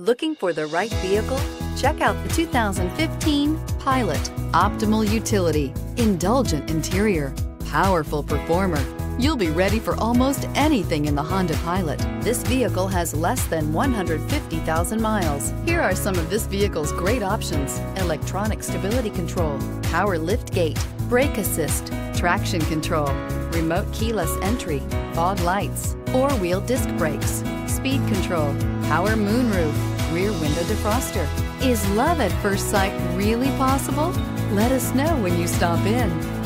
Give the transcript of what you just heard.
Looking for the right vehicle? Check out the 2015 Pilot. Optimal utility, indulgent interior, powerful performer. You'll be ready for almost anything in the Honda Pilot. This vehicle has less than 150,000 miles. Here are some of this vehicle's great options: electronic stability control, power lift gate, brake assist, traction control, remote keyless entry, fog lights, four-wheel disc brakes, speed control, power moonroof, rear window defroster. Is love at first sight really possible? Let us know when you stop in.